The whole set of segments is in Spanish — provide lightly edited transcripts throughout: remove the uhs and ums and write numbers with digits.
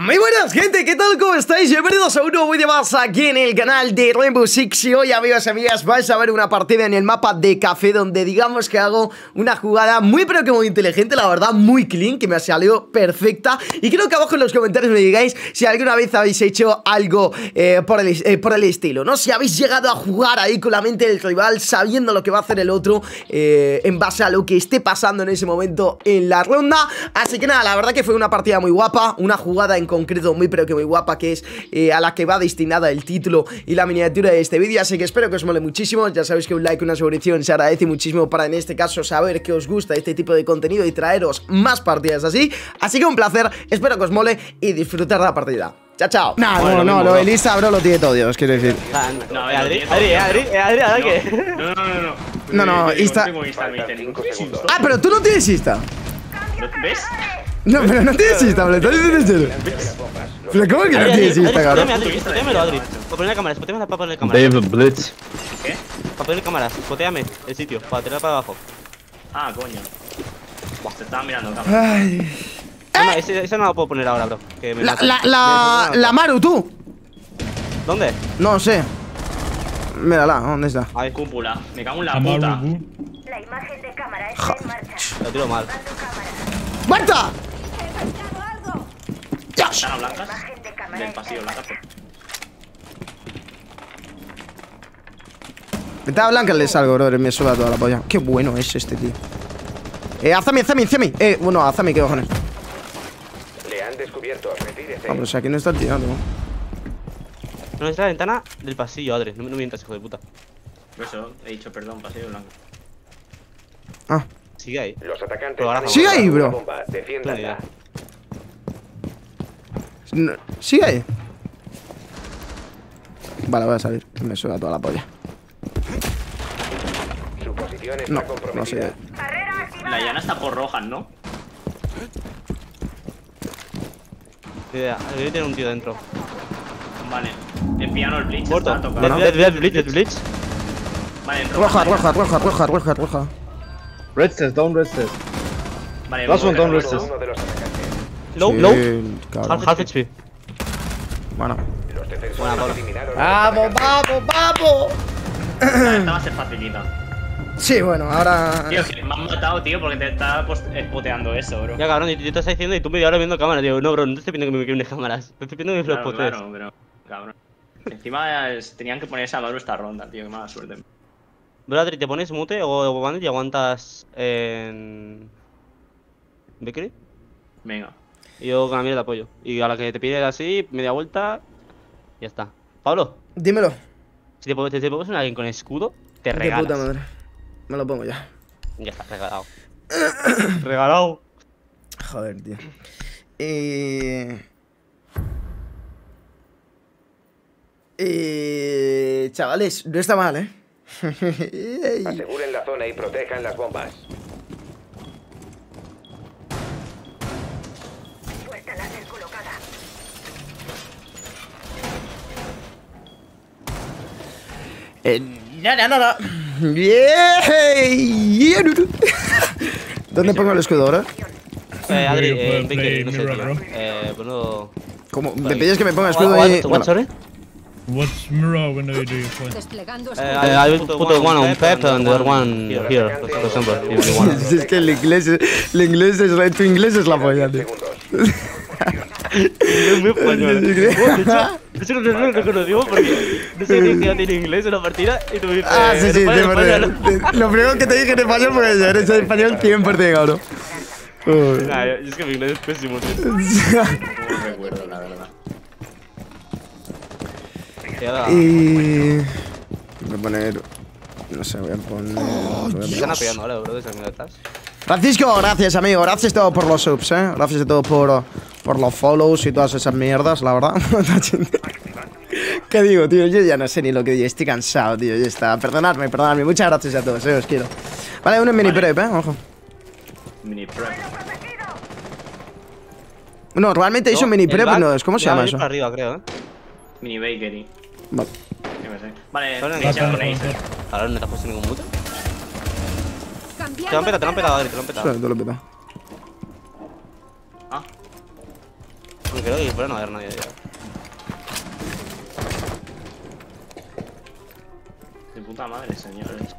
Muy buenas, gente, ¿qué tal? ¿Cómo estáis? Bienvenidos a un nuevo vídeo más aquí en el canal de Rainbow Six. Y hoy, amigos y amigas, vais a ver una partida en el mapa de café donde digamos que hago una jugada muy pero que muy inteligente, la verdad, muy clean, que me ha salido perfecta. Y creo que abajo en los comentarios me digáis si alguna vez habéis hecho algo por el estilo, ¿no? Si habéis llegado a jugar ahí con la mente del rival, sabiendo lo que va a hacer el otro en base a lo que esté pasando en ese momento en la ronda. Así que nada, la verdad que fue una partida muy guapa, una jugada en concreto muy pero que muy guapa, que es a la que va destinada el título y la miniatura de este vídeo, así que espero que os mole muchísimo. Ya sabéis que un like, una suscripción se agradece muchísimo para en este caso saber que os gusta este tipo de contenido y traeros más partidas así, que un placer, espero que os mole y disfrutar de la partida. Chao, chao. Nah, bueno, no, Elisa, bro, lo tiene todo, Dios, quiero decir. No, Adri, ¿qué? No, Insta. Ah, pero tú no tienes Insta. ¿Ves? No, pero no tienes Insta, bro, estás diciendo en serio. Pero ¿cómo que no tienes Insta, cabrón? Spotéamelo, Adri. Ponerle cámaras, spotéame para ponerle cámaras. ¿Qué? Para ponerle cámaras, spotéame el sitio, para tirarla para abajo. Ah, coño. Te estaba mirando cámaras. Ay. No, esa no la puedo poner ahora, bro. Que me la Maru, tú. ¿Dónde? No sé. Mírala, ¿dónde está? Ay, cúpula. Me cago en la puta. La imagen de cámara está en marcha. Lo tiro mal. ¡Muerta! ¡Dios! ¿Están a blancas? Del pasillo, blancas. Vete a blancas, le salgo, bro. Me suda toda la polla. Qué bueno es este tío. Hazme. Bueno, hazme, qué cojones. Le han descubierto. Retírese. Ah, pero si aquí no están tirando. No, es la ventana del pasillo, Adri. No mientas, hijo de puta. Por eso he dicho, perdón, pasillo blanco. Ah. Sigue ahí. Los atacantes. Sigue ahí, bro. Sigue ahí. Vale, voy a salir. Me suena toda la polla. Su posición está comprometida. La llana está por rojas, ¿no? Idea, debe tener un tío dentro. Vale. El piano, el blitz. Muerto. El blitz. Vale, roja. Redstone, down redstone. Vale, down redstone. Low. Half HP. Bueno. Vamos. Esta va a ser facilita. Sí, bueno, ahora. Tío, que me han matado, tío, porque te está spoteando eso, bro. Ya, cabrón, yo te estás diciendo y tú me ahora viendo cámaras, tío. No, bro, no te estoy pidiendo que me quieres cámaras. Te estoy pidiendo que me los potees. Claro, pero, cabrón. Encima tenían que ponerse a Maru esta ronda, tío. Qué mala suerte. Bradley, ¿te pones mute o bandit y aguantas en Bakery? Venga. Yo con la mierda apoyo. Y a la que te pides así, media vuelta, ya está. Pablo. Dímelo. Si te pones a alguien con escudo, te regalas. Qué puta madre. Me lo pongo ya. Ya está, regalado. Regalado. Joder, tío. Chavales, no está mal, ¿eh? Aseguren la zona y protejan las bombas. Suelta la descolocada. Nada. Yeah. ¿Dónde pongo el escudo ahora? Adri, no sé, tío. Bueno. ¿Cómo? ¿Me pides que me ponga el escudo ahí? What's mirror window you do you play? I will put one on Pep and the other one here, for example, if you want. Es que el inglés es, tu inglés es la polla, tío. Es muy español. Eso no te lo digo porque no sé si ya tiene inglés en la partida y tú me dices. Ah, sí, lo primero que te dije en español porque yo eres español 100%, cabrón. Nah, es que mi inglés es pésimo, tío. No recuerdo, la verdad. Y voy a poner. No sé, voy a poner. Pegando, ¿vale, bro? Francisco, gracias, amigo. Gracias todo por los subs, eh. Gracias todo por los follows y todas esas mierdas, la verdad. ¿Qué digo, tío? Yo ya no sé ni lo que digo. Estoy cansado, tío. Ya está. Perdonadme. Muchas gracias a todos, os quiero. Vale, uno en mini prep, eh. Ojo. Mini prep. No, realmente hizo mini prep, no. ¿Cómo se llama eso? Para arriba, creo, eh. Mini Bakery. Vale. Vale, ahora no te has puesto ningún mute. Te lo han petado, Adri. Ah. Aunque creo que ahí fuera no va a haber nadie ya. De puta madre, señores.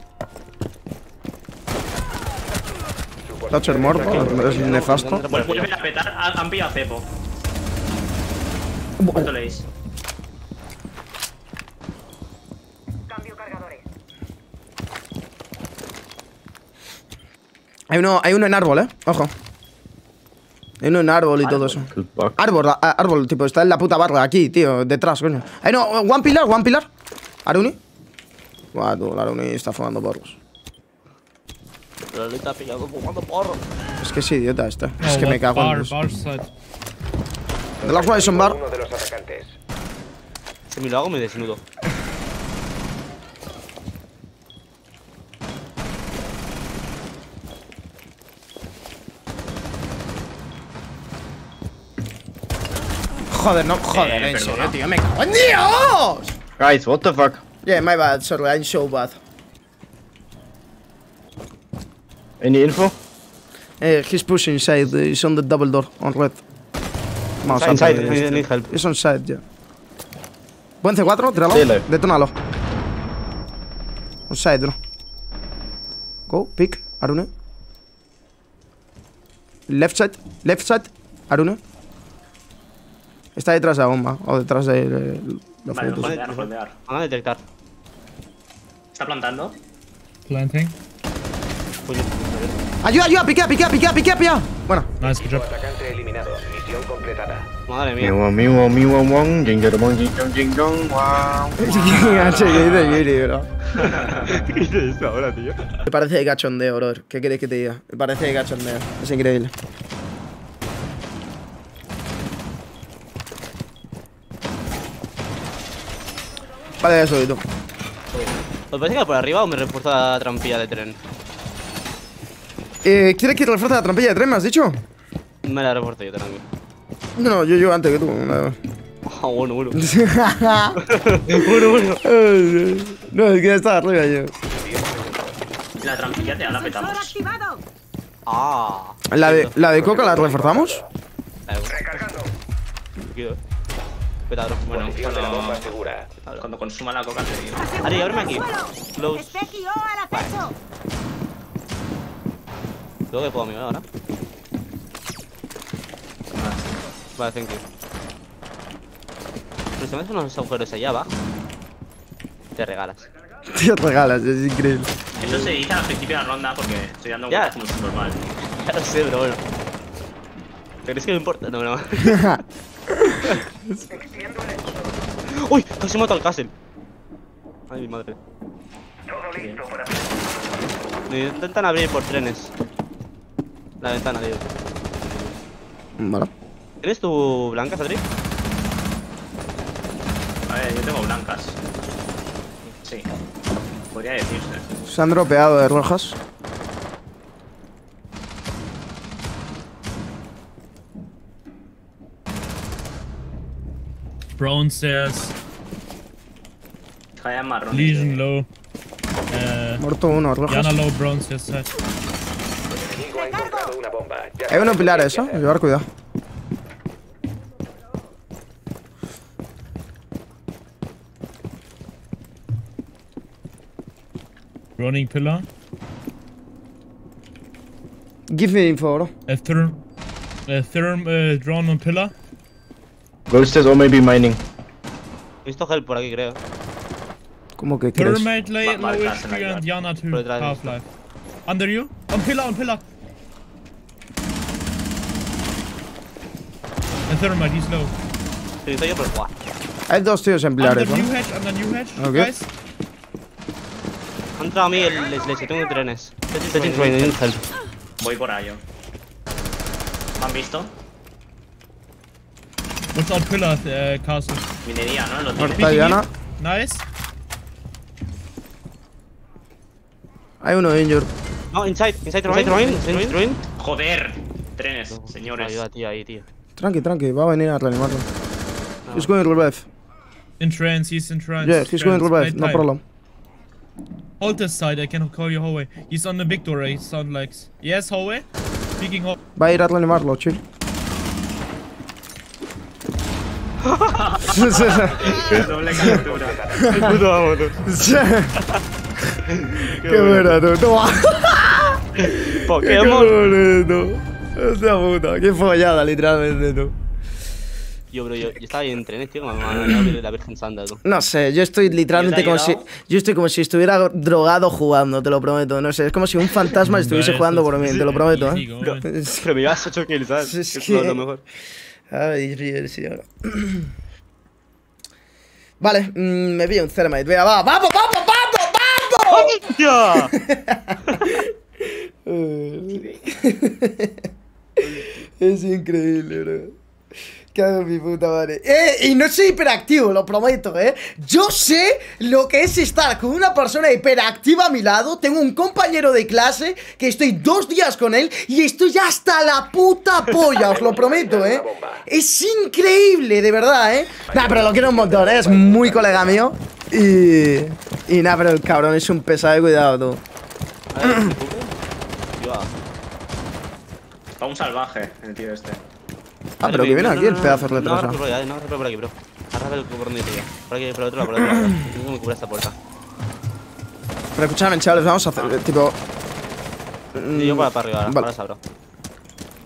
Thatcher muerto, es nefasto. Pues vuelven a petar, han pillado cepo. ¿Cuánto leéis? Cambio cargadores. Hay uno en árbol, ojo. Hay uno en árbol y todo eso. Árbol, tipo, está en la puta barra, aquí, tío, detrás, coño. Hay no, one pilar. Aruni. Buah, tú, Aruni está fumando porros. Pero le está pillado fumando porros. Es que es idiota esta. Es que me cago en los... De las Ryzen Bar. Si me lo hago, me desnudo. Joder, no, joder, en serio, tío, me cago en Dios. Guys, what the fuck? Yeah, my bad, sorry, I'm so bad. Any info? He's pushing inside, he's on the double door, on red. Vamos, inside, es on side, yeah. Buen C4, tíralo, sí, detónalo. On side, bro. Go, pick, Arune. Left side, Arune. Está detrás de la bomba, o detrás de los frutos. Vale, nos van a detectar. ¿Está plantando? Planting. Ayuda, piquea. Bueno. Nice, good job. Atacante eliminado. Misión completada. Madre mía. Miu, jing, wow. ¿Qué dices ahora, tío? Me parece de cachondeo, bro. ¿Qué queréis que te diga? Me parece de cachondeo. Es increíble. Vale, eso, tú. ¿Os parece que va por arriba o me refuerza la trampilla de tren? ¿Quieres que refuerce la trampilla de tren, me has dicho? Me la refuerzo yo, tranquilo. No, yo antes que tú. Ah, bueno. Bueno. No, es que está arriba yo. La trampilla te la petamos. Ah. ¿La de coca la reforzamos? Recargando. Petador. Bueno, cuando consuma la coca te digo. Ari, ábreme aquí. Close. Creo que puedo mirar ahora. Vale, thank you. Pero si me hacen unos agujeros allá abajo, te regalas. Te regalas, es increíble. Eso se dice al principio de la ronda porque estoy dando vueltas como es normal. Ya lo sé, pero bueno. ¿Te crees que me importa? No, no. Uy, casi mato al castle. Ay, mi madre. Todo listo para... Intentan abrir por trenes. La ventana, tío. Vale. ¿Tienes tu blancas, Adri? A ver, yo tengo blancas. Sí. Podría decirse. Se han dropeado de rojas. Bronces. Jaya marrón. Legion low. Muerto uno, rojas. Yana low, bronces, side. Hay uno pilar eso, hay que llevar cuidado. Running pillar. Give me info, bro. A therm drone on pillar. Ghost is or maybe mining. Esto gel por aquí creo. ¿Cómo que crees? Thermite lay low HP and Yana 2 half-life. Under you? On pillar. El Thermite es low. Sí, estoy yo por el cual. Hay dos tíos en pilares, ¿no? Under new hatch, okay. Guys. Han entrado a mí el sledge, tengo trenes. Voy por ahí, yo. ¿Me han visto? What's on pillar, castle? Minería, ¿no? Los muerta Diana. Nice. Hay uno injured. No, inside ruin. Joder. Trenes, no, señores. Ayuda, tío, ahí, tío. Tranqui, va a venir a reanimarlo. No. He's going to revive. He's in trance. Yeah, he's going to revive, no problem. Hold this side, I can call you hallway. He's on the big door, he sound like... Yes, hallway? Speaking hallway. Va a ir a reanimarlo, chill. Doble captura. El puto amo, tú. Qué bueno, tú. Toma. Pokémon. Hostia puta, qué follada, literalmente, tú. Yo, bro, yo estaba en trenes, tío, me ha ganado la Virgen Santa, tú. No sé, yo estoy literalmente como si... Yo estoy como si estuviera drogado jugando, te lo prometo. No sé, es como si un fantasma estuviese jugando por mí, te lo prometo, ¿eh? Pero me llevas 8 kills, ¿sabes? Es lo mejor. Ay, Riel, sí, ahora. Vale, me pillo un Thermite. Venga, va, vamos. ¡Hostia! Es increíble, bro. Cago en mi puta madre. Y no soy hiperactivo, lo prometo, eh. Yo sé lo que es estar con una persona hiperactiva a mi lado. Tengo un compañero de clase que estoy 2 días con él y estoy ya hasta la puta polla, os lo prometo, eh. Es increíble, de verdad, eh. Nah, pero lo quiero un montón, eh. Es muy colega mío. Y nah, pero el cabrón es un pesado, cuidado, tú. Está un salvaje el tío este. Ah, pero que viene aquí el pedazo de retrasado. No, por aquí, bro. Arrapa el cubo por donde llega. Por aquí, por el otro lado, por el otro lado. Tengo que me cubrir esta puerta. Pero escuchadme, chavales, vamos a hacer, tipo... Y yo para arriba ahora, para esa, bro.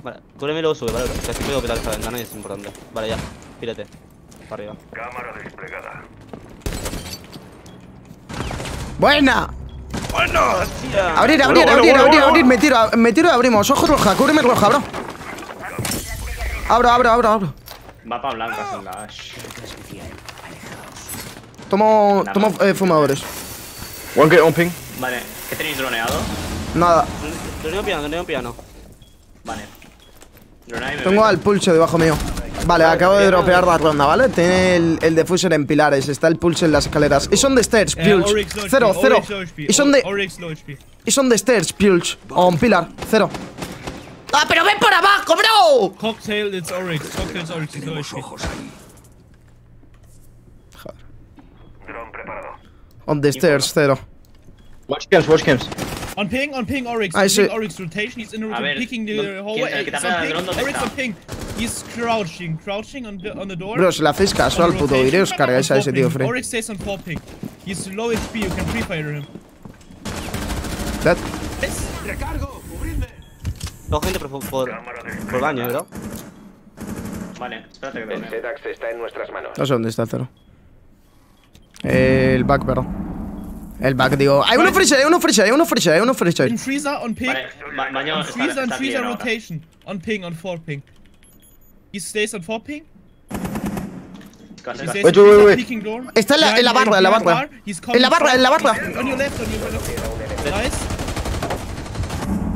Vale, cúbreme y luego sube, vale, bro. Casi puedo petar esta ventana y es importante. Vale, ya, pírate. Para arriba. Cámara desplegada. ¡Buena! ¡Bueno! ¡Hostia! ¡Abrir! Me tiro y abrimos. Ojos roja, cúbreme roja, bro. Abro. Mapa blanca son las. Tomo fumadores. One ping. Vale, ¿qué tenéis droneado? Nada. Droneo piano. Vale. Tengo al pulso debajo mío. Vale, acabo de dropear la ronda, ¿vale? Tiene el defuser en pilares, está el pulso en las escaleras. Y son de stairs, Pulch. 0. Y son de stairs, Pulch. O un pilar, 0. ¡Ah, pero ven por abajo, bro! Cocktail, it's Oryx. Cocktail, Oryx. Tenemos ojos ahí. Joder. Drone preparado. On the stairs, 0. Watch camps. On ping, Oryx. Oryx rotation. He's in a rotation, picking the hallway. Oryx on ping. He's crouching on the door. Bro, si le hacéis caso al puto video, os cargáis a ese tío, Frey. Oryx stays on 4 ping. He's low HP, you can pre-fire him. Dead. Recargo. No, gente, por daño, ¿no? Vale, espérate que el Zedax está en nuestras manos. No sé dónde está, 0. El back, perdón. El back, digo. Hay uno freezer. En freezer, on ping. Vale, freezer rotation. On ping, on 4 ping. He stays on 4 ping. Wait. Está en la barra. En la barra. On your left, Nice.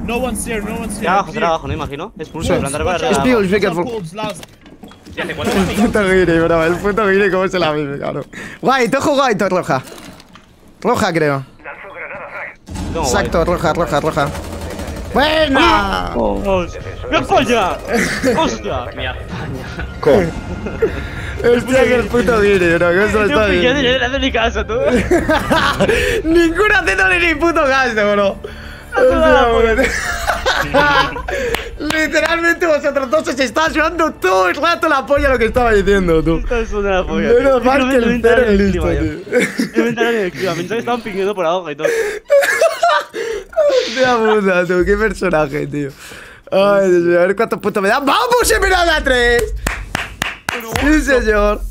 No one's there. Trabajo, no imagino. Es pulso. Es Pulse, be careful. El puto guiri, cómo se la vive, cabrón. Guay, tojo, guay, to roja. Roja, creo. Exacto, roja. ¡Buena! ¡Me polla! ¡Hostia! ¡Me apaña! Hostia, que el puto guiri, bro. Que eso está bien. Yo no hace ni caso, tú. Ninguna haciéndole ni puto caso, bro. Literalmente vosotros dos os estáis sudando todo el rato la polla lo que estaba diciendo, tú. Estás sudando la polla. Menos mal que el cero es listo, tío. Yo me enteré en el clima, pensaba que estaban pingueando por abajo y todo. Hostia puta, tú, qué personaje, tío. Ay, Dios mío, a ver cuántos puntos me dan. ¡Vamos, Esmeralda 3! ¡Sí, señor!